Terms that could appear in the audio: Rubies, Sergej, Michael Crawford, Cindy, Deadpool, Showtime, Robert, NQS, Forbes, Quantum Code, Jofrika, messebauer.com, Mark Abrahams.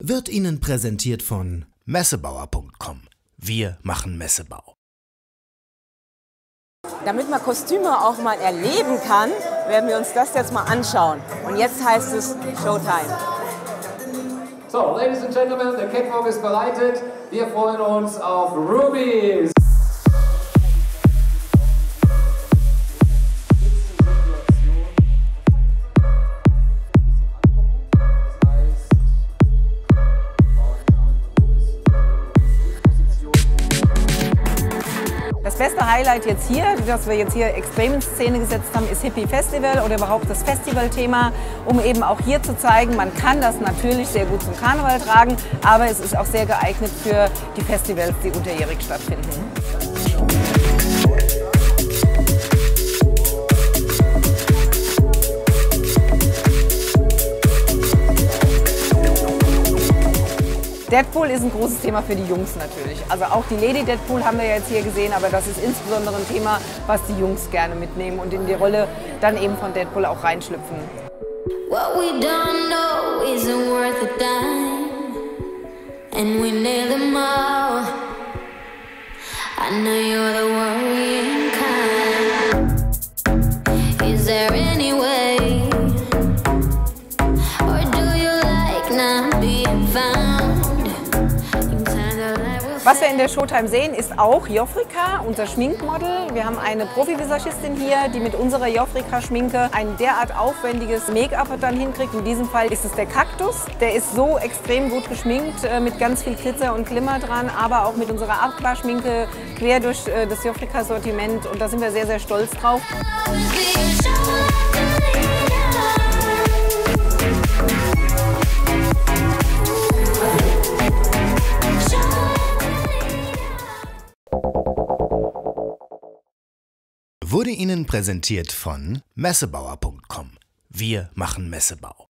wird Ihnen präsentiert von messebauer.com. Wir machen Messebau. Damit man Kostüme auch mal erleben kann, werden wir uns das jetzt mal anschauen. Und jetzt heißt es Showtime. So, Ladies and Gentlemen, der Catwalk ist bereitet. Wir freuen uns auf Rubies. Das beste Highlight jetzt hier, das wir jetzt hier extrem in Szene gesetzt haben, ist Hippie-Festival oder überhaupt das Festivalthema, um eben auch hier zu zeigen, man kann das natürlich sehr gut zum Karneval tragen, aber es ist auch sehr geeignet für die Festivals, die unterjährig stattfinden. Deadpool ist ein großes Thema für die Jungs natürlich. Also auch die Lady Deadpool haben wir jetzt hier gesehen, aber das ist insbesondere ein Thema, was die Jungs gerne mitnehmen und in die Rolle dann eben von Deadpool auch reinschlüpfen. What we don't know isn't worth a dime, and we nail them all. I know you're the worrying kind. Is there any way, or do you like not being found? Was wir in der Showtime sehen, ist auch Jofrika, unser Schminkmodel. Wir haben eine Profi-Visagistin hier, die mit unserer Jofrika-Schminke ein derart aufwendiges Make-up dann hinkriegt. In diesem Fall ist es der Kaktus. Der ist so extrem gut geschminkt, mit ganz viel Glitzer und Glimmer dran, aber auch mit unserer Aquaschminke quer durch das Jofrika-Sortiment. Und da sind wir sehr, sehr stolz drauf. Wurde Ihnen präsentiert von messebauer.com. Wir machen Messebau.